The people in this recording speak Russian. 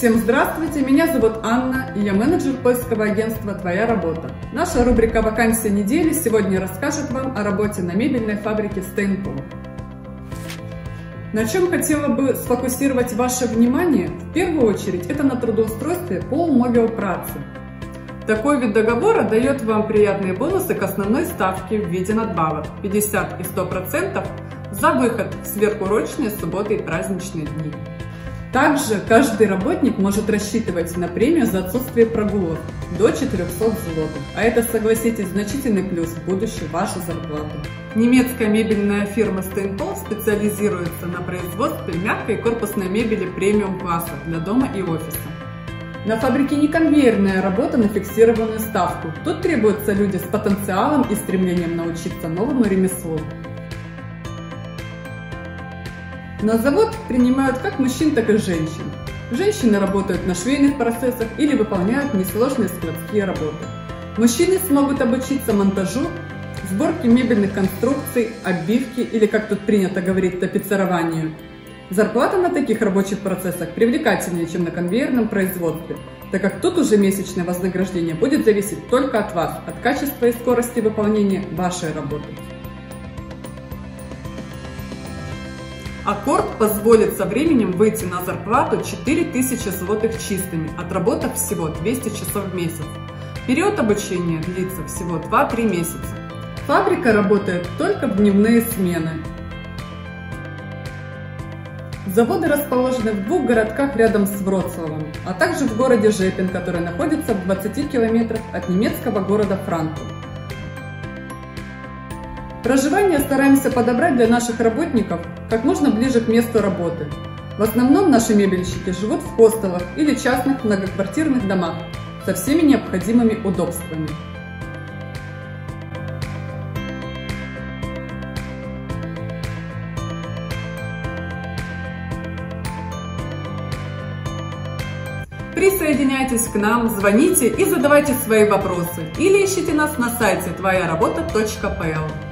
Всем здравствуйте, меня зовут Анна, и я менеджер поискового агентства «Твоя работа». Наша рубрика «Вакансия недели» сегодня расскажет вам о работе на мебельной фабрике Steinpol. На чем хотела бы сфокусировать ваше внимание? В первую очередь, это на трудоустройстве по Умове о праце. Такой вид договора дает вам приятные бонусы к основной ставке в виде надбавок 50 и 100% за выход в сверхурочные субботы и праздничные дни. Также каждый работник может рассчитывать на премию за отсутствие прогулок до 400 злотых, а это, согласитесь, значительный плюс в будущем вашу зарплату. Немецкая мебельная фирма Steinpol специализируется на производстве мягкой и корпусной мебели премиум-класса для дома и офиса. На фабрике не конвейерная работа на фиксированную ставку. Тут требуются люди с потенциалом и стремлением научиться новому ремеслу. На завод принимают как мужчин, так и женщин. Женщины работают на швейных процессах или выполняют несложные складские работы. Мужчины смогут обучиться монтажу, сборке мебельных конструкций, обивке или, как тут принято говорить, тапицированию. Зарплата на таких рабочих процессах привлекательнее, чем на конвейерном производстве, так как тут уже месячное вознаграждение будет зависеть только от вас, от качества и скорости выполнения вашей работы. Аккорд позволит со временем выйти на зарплату 4000 злотых чистыми, отработав всего 200 часов в месяц. Период обучения длится всего 2-3 месяца. Фабрика работает только в дневные смены. Заводы расположены в двух городках рядом с Вроцлавом, а также в городе Жепин, который находится в 20 километрах от немецкого города Франкфурт. Проживание стараемся подобрать для наших работников как можно ближе к месту работы. В основном наши мебельщики живут в хостелах или частных многоквартирных домах со всеми необходимыми удобствами. Присоединяйтесь к нам, звоните и задавайте свои вопросы или ищите нас на сайте tvojarabota.pl.